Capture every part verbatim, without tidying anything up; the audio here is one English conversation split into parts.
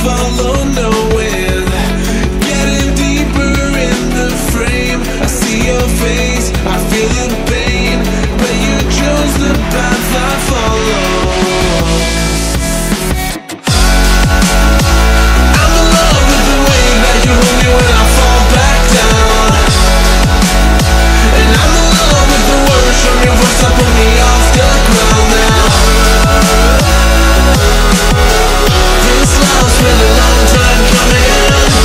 Follow knowing, getting deeper in the frame. I see your face, I feel the pain, but you chose the path I follow. I'm in love with the way that you hold me when I fall back down, and I'm in love with the words from your voice that pull me off the ground now. This love's been a long time coming. My breath slows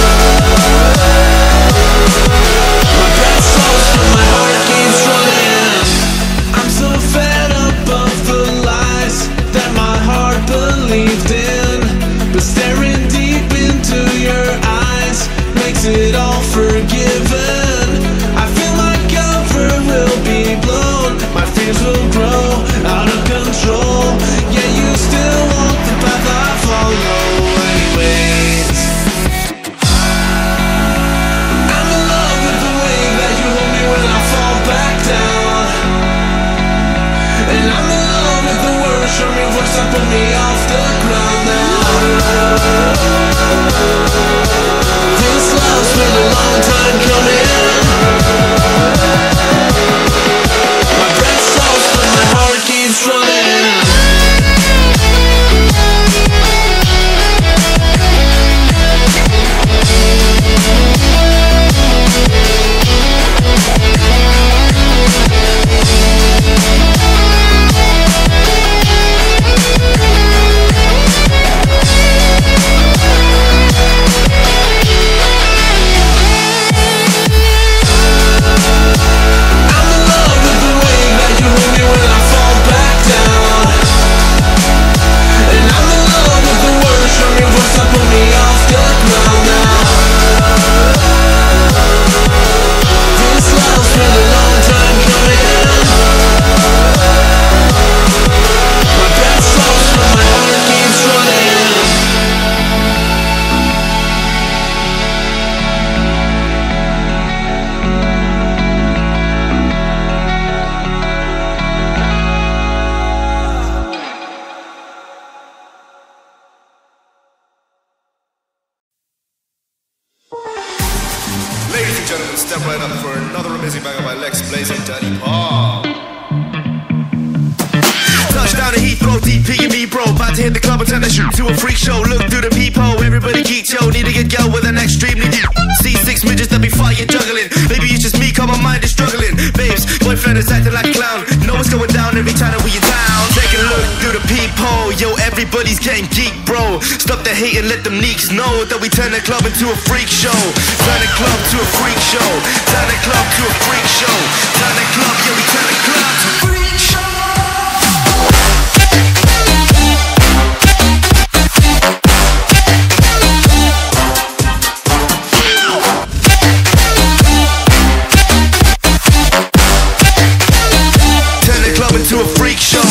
but my heart keeps running. I'm so fed up of the lies that my heart believed in, but staring deep into your eyes makes it all forgiven. I feel my cover will be blown, my fears will grow out of control, yet you still walk the path I follow. Put me off the ground now. This love's been a long time coming. My breath slows but my heart keeps running. And let them neeks know that we turn the club into a freak show. Turn the club to a freak show. Turn the club to a freak show. Turn the club, yeah, we turn the club to a freak show. Turn the club into a freak show.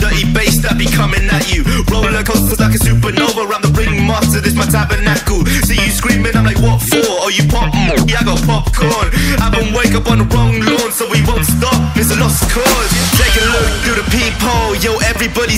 Dirty bass that be coming at you. Roller coasters like a supernova. I'm the ringmaster, this my tabernacle. See you screaming, I'm like, what for? Oh, you pop? Yeah, I got popcorn. lost cause. Take a look through the peephole, yo, everybody's